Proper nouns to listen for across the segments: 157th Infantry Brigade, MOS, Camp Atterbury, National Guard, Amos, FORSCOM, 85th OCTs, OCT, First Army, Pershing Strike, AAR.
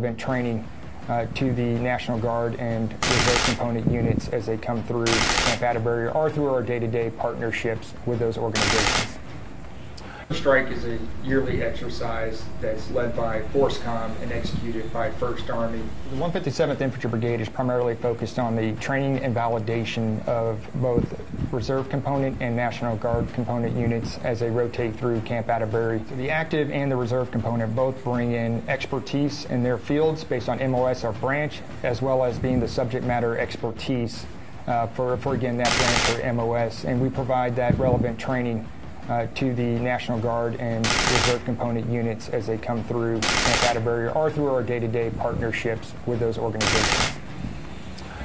been training to the National Guard and reserve component units as they come through Camp Atterbury or through our day-to-day partnerships with those organizations. Strike is a yearly exercise that's led by FORSCOM and executed by First Army. The 157th Infantry Brigade is primarily focused on the training and validation of both Reserve Component and National Guard Component units as they rotate through Camp Atterbury. So the active and the Reserve Component both bring in expertise in their fields based on MOS or branch, as well as being the subject matter expertise for again, that branch or MOS, and we provide that relevant training to the National Guard and Reserve Component units as they come through Camp Atterbury or through our day-to-day partnerships with those organizations.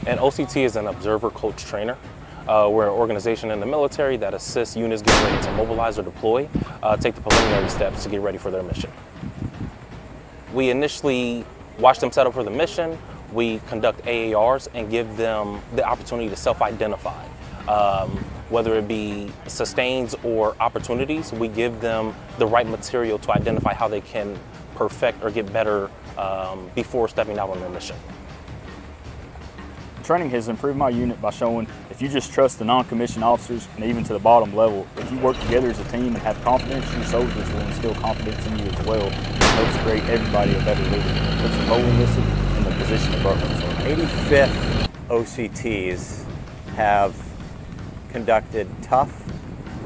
And OCT is an observer, coach, trainer. We're an organization in the military that assists units getting ready to mobilize or deploy, take the preliminary steps to get ready for their mission. We initially watch them set up for the mission. We conduct AARs and give them the opportunity to self-identify. Whether it be sustains or opportunities, we give them the right material to identify how they can perfect or get better before stepping out on their mission. Training has improved my unit by showing if you just trust the non-commissioned officers and even to the bottom level, if you work together as a team and have confidence, your soldiers will instill confidence in you as well. It helps create everybody a better leader. It puts the holistic in the position of brokenness. 85th OCTs have conducted tough,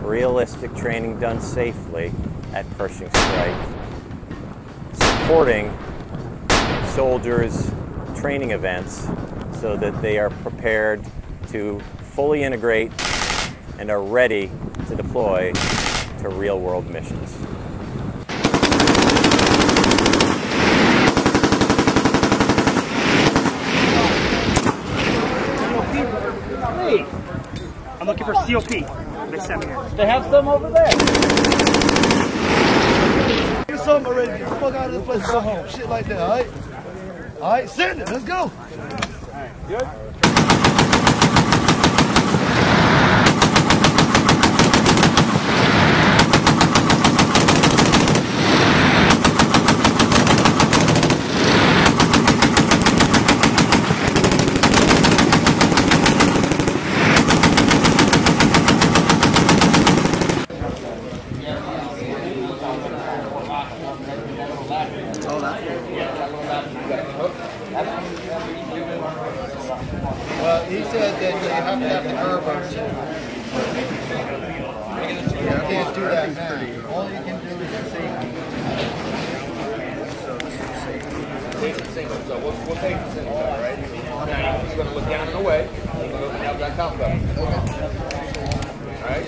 realistic training done safely at Pershing Strike, supporting soldiers' training events so that they are prepared to fully integrate and are ready to deploy to real-world missions. I'm looking for COP. They sent me here. They have some over there. Here's some already. Get the fuck out of this place and go home. Shit like that, alright? Alright, send it. Let's go. Alright, good? Well, he said that you have to have the curve on. You can't do that now. All you can do is the safety. So we'll take the single, all right? Now he's going to look down and away. He's going to have that top up. All right?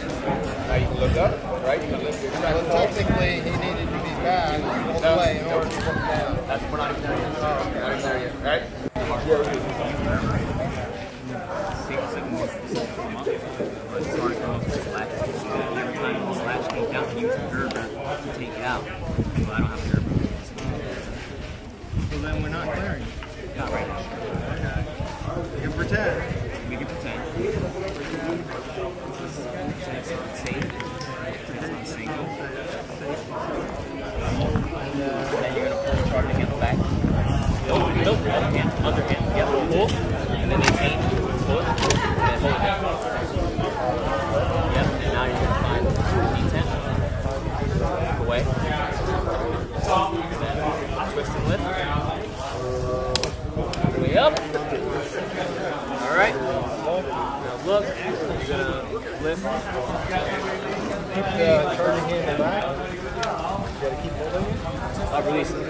Now you can look up, right? You can lift your track. Well, technically, he needed to be back all the way in order to look down. That's what I'm doing. Not even there yet, right? Out, so I don't have a curb. Well, then we're not clearing. Not right now. We can pretend. We can pretend. It's not safe. It's not single. And then you're going to pull the charge again back. Nope. Other hand. Yep. Pull. And then they change. Pull it. And then hold it down. Yep. And now you're going to find the D10. Away. Twist and lift. Way up. Alright. Now look. You're going to lift. Keep charging in the back. You got to keep holding it. I'll release it.